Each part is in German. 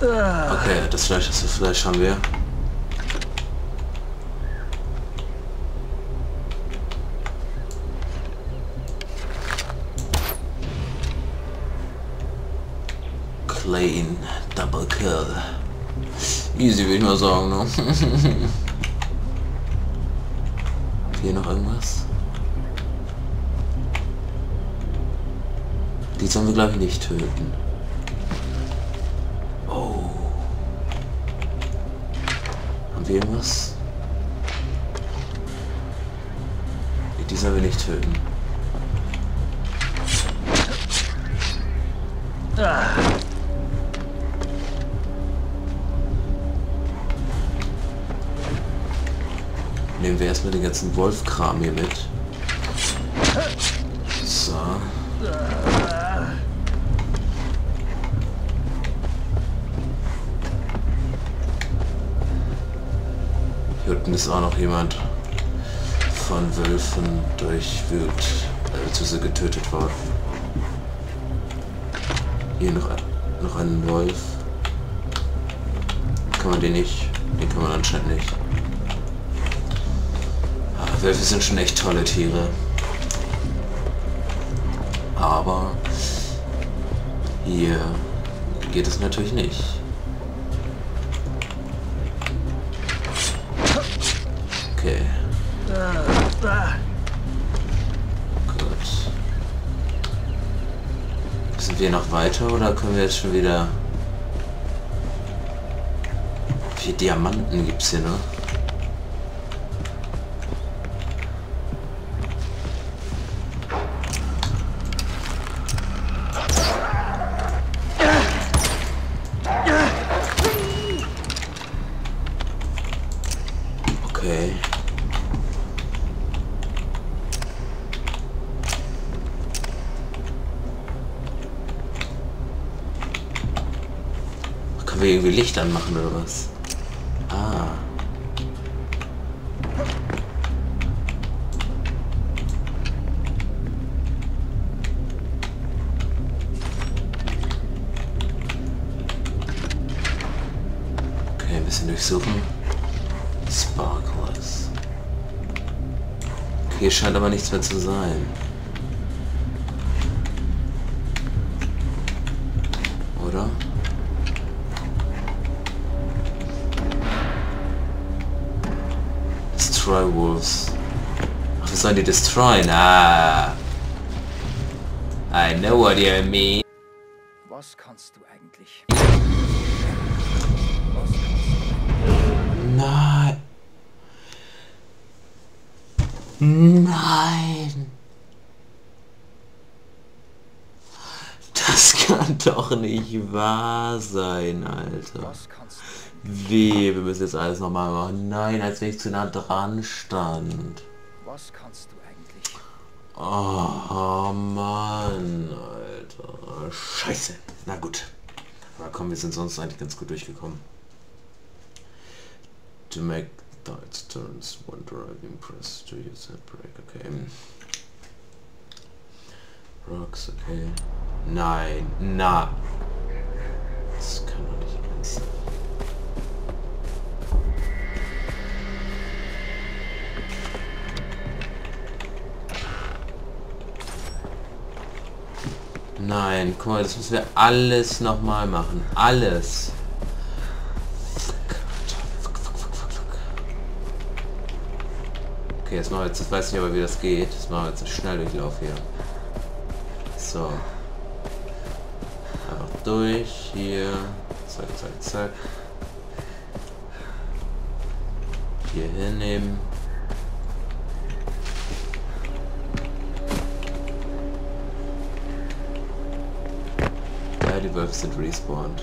Okay, das Fleisch haben wir. Clean, double kill. Easy, würde ich mal sagen, ne? Hier noch irgendwas? Die sollen wir, glaube ich, nicht töten. Oh. Haben wir irgendwas? Die sollen wir nicht töten. Nehmen wir erstmal den ganzen Wolfkram hier mit. So. Hier unten ist auch noch jemand von Wölfen durchwühlt, bzw. getötet worden. Hier noch einen Wolf. Kann man den nicht? Den kann man anscheinend nicht. Wölfe sind schon echt tolle Tiere. Aber hier geht es natürlich nicht. Okay. Gut. Sind wir noch weiter oder können wir jetzt schon wieder... Wie viele Diamanten gibt es hier noch? Wir irgendwie Licht anmachen oder was? Ah. Okay, ein bisschen durchsuchen. Sparklers. Okay, scheint aber nichts mehr zu sein. Oder? Destroy Wolves. Ach, was sollen die destroyen? Ah. I know what you mean. Was kannst du eigentlich? Nein. Nein. Das kann doch nicht wahr sein, Alter. Weh, wir müssen jetzt alles nochmal machen. Nein, als wenn ich zu nah dran stand. Was kannst du eigentlich? Oh Mann, Alter. Scheiße. Na gut. Aber komm, wir sind sonst eigentlich ganz gut durchgekommen. To make dice turns, one driving press to use a break. Okay. Rocks, okay. Nein, na. Das kann doch nicht alles sein. Nein, guck mal, das müssen wir alles nochmal machen. Alles. Okay, jetzt machen wir jetzt, ich weiß nicht, aber wie das geht. Das machen wir jetzt schnell Durchlauf hier. So. Einfach durch hier. Zack, zack, zack. Hier hinnehmen. Die Wölfe sind respawned.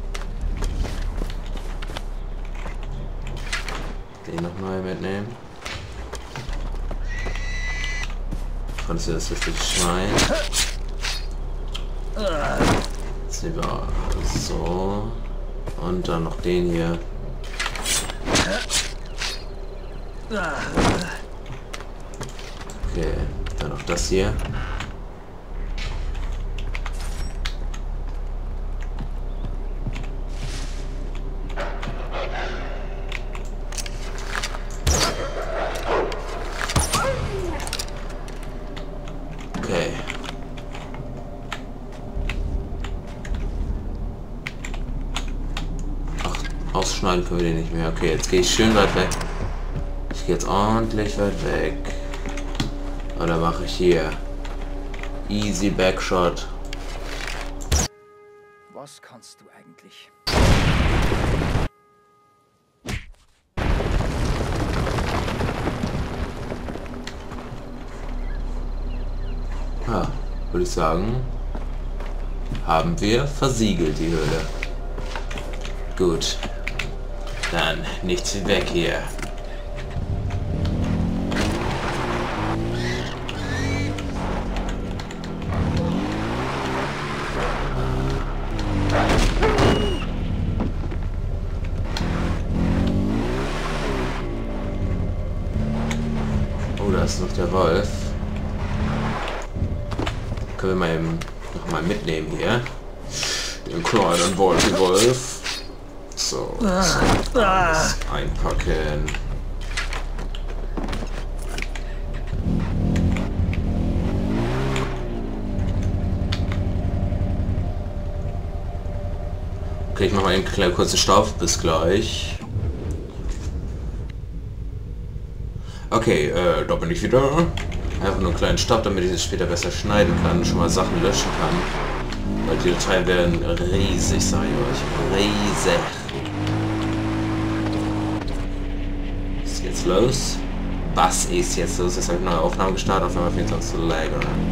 Den nochmal mitnehmen. Konntest du das richtige Schwein? Jetzt nehmen wir so. Und dann noch den hier. Okay, dann noch das hier. Ausschneiden können wir den nicht mehr. Okay, jetzt gehe ich schön weit weg. Ich gehe jetzt ordentlich weit weg. Oder mache ich hier easy Backshot. Was kannst du eigentlich? Ja, würde ich sagen, haben wir versiegelt die Höhle. Gut. Dann nichts weg hier. Oh, da ist noch der Wolf. Können wir mal eben nochmal mitnehmen hier. Den kleinen Wolf. So, alles einpacken. Okay, ich mache mal einen kleinen kurzen Stoff. Bis gleich. Okay, da bin ich wieder. Einfach nur einen kleinen Stopp, damit ich das später besser schneiden kann, schon mal Sachen löschen kann. Weil die Dateien werden riesig, sage ich euch. Riesig. Jetzt los. Was ist jetzt los? Jetzt habe ich eine neue Aufnahme gestartet, auf einmal fängt es an zu lagern.